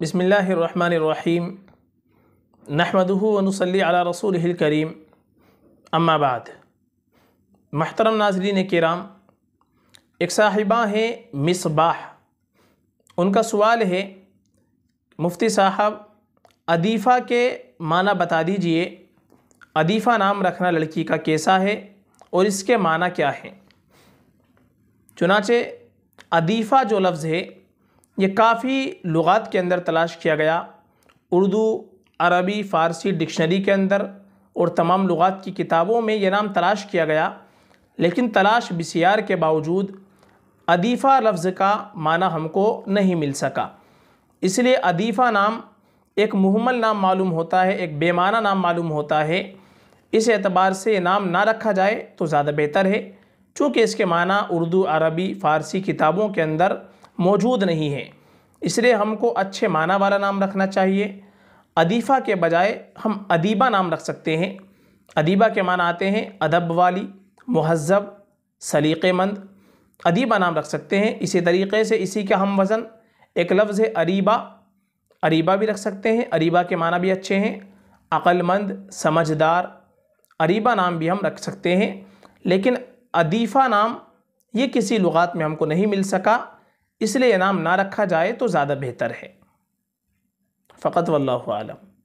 बिस्मिल्लाहिर्रहमानिर्रहीम नहमदुहु व नुसल्ली अला रसूलिहिल करीम अम्मा बाद। महतरम नाज़रीन किराम, एक साहिबा हैं मिसबाह, उनका सवाल है मुफ्ती साहब अदीफ़ा के माना बता दीजिए। अदीफ़ा नाम रखना लड़की का कैसा है और इसके माना क्या है? चुनाचे अदीफ़ा जो लफ्ज़ है ये काफ़ी लुगात के अंदर तलाश किया गया, उर्दू, अरबी, फ़ारसी डिक्शनरी के अंदर और तमाम लुगात की किताबों में ये नाम तलाश किया गया, लेकिन तलाश बसियार के बावजूद अदीफ़ा लफ्ज़ का माना हमको नहीं मिल सका। इसलिए अदीफ़ा नाम एक मुहम्मल नाम मालूम होता है, एक बेमाना नाम मालूम होता है। इस एतबार से ये नाम ना रखा जाए तो ज़्यादा बेहतर है, चूँकि इसके माना उर्दू, अरबी, फ़ारसी किताबों के अंदर मौजूद नहीं है। इसलिए हमको अच्छे माना वाला नाम रखना चाहिए। अदीफ़ा के बजाय हम अदीबा नाम रख सकते हैं। अदीबा के माना आते हैं अदब वाली, मुहज़्ज़ब, सलीक़ेमंद। अदीबा नाम रख सकते हैं। इसी तरीके से इसी का हम वज़न एक लफ्ज़ है अरीबा, अरीबा भी रख सकते हैं। अरीबा के माना भी अच्छे हैं, अक्लमंद, समझदार। अरीबा नाम भी हम रख सकते हैं, लेकिन अदीफ़ा नाम ये किसी लुगात में हमको नहीं मिल सका, इसलिए ये नाम ना रखा जाए तो ज़्यादा बेहतर है। फ़कत वल्लाहु आलम।